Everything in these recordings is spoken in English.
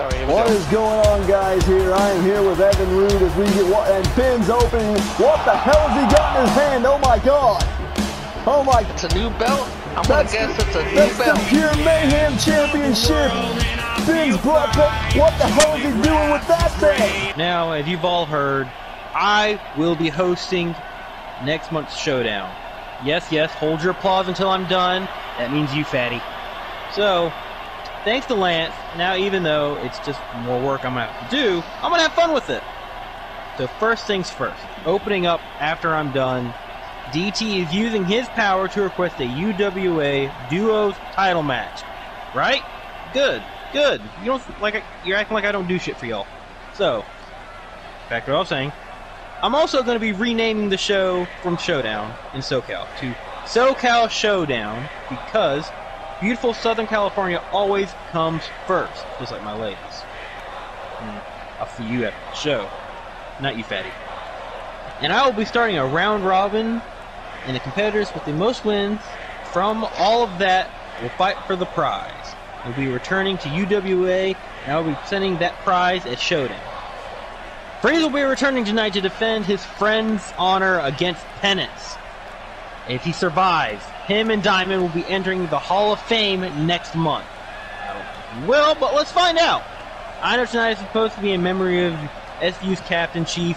What is going on, guys? I am here with Evan Reed as we get what and Ben's opening. What the hell has he got in his hand? Oh my god! Oh my! It's a new belt. I'm gonna guess it's a new belt. That's the Pure Mayhem Championship. Ben's brought back. What the hell is he doing with that thing? Now, as you've all heard, I will be hosting next month's showdown. Yes, yes. Hold your applause until I'm done. That means you, fatty. So. Thanks to Lance, now even though it's just more work I'm going to have to do, I'm going to have fun with it. So first things first, opening up after I'm done, DT is using his power to request a UWA Duos title match. Right? Good, good. You don't, you're acting like I don't do shit for y'all. So, back to what I was saying, I'm also going to be renaming the show from Showdown in SoCal to SoCal Showdown because beautiful Southern California always comes first, just like my ladies. I'll see you at the show. Not you, fatty. And I will be starting a round robin, and the competitors with the most wins from all of that will fight for the prize. We'll be returning to UWA, and I'll be presenting that prize at Showdown. Freeze will be returning tonight to defend his friend's honor against penance. If he survives, him and Diamond will be entering the Hall of Fame next month. Well, but let's find out. I know tonight is supposed to be in memory of SU's Captain Chief,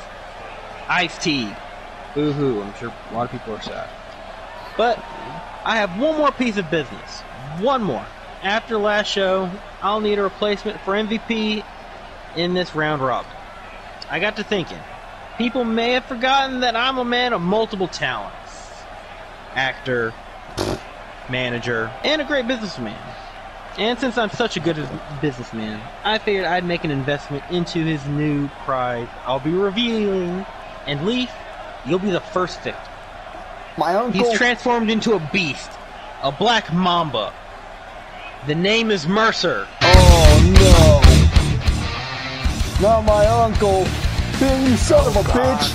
Ice-T. Boo-hoo, I'm sure a lot of people are sad. But I have one more piece of business. One more. After last show, I'll need a replacement for MVP in this round robin. I got to thinking. People may have forgotten that I'm a man of multiple talents. Actor, manager, and a great businessman. And since I'm such a good businessman, I figured I'd make an investment into his new prize I'll be revealing. And Leaf, you'll be the first victim. My uncle. He's transformed into a beast, a black mamba. The name is Mercer. Oh no! Not my uncle, Ben, you son of a bitch!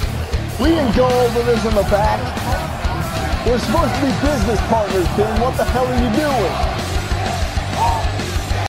We didn't go over this in the back. We're supposed to be business partners, Ben. What the hell are you doing?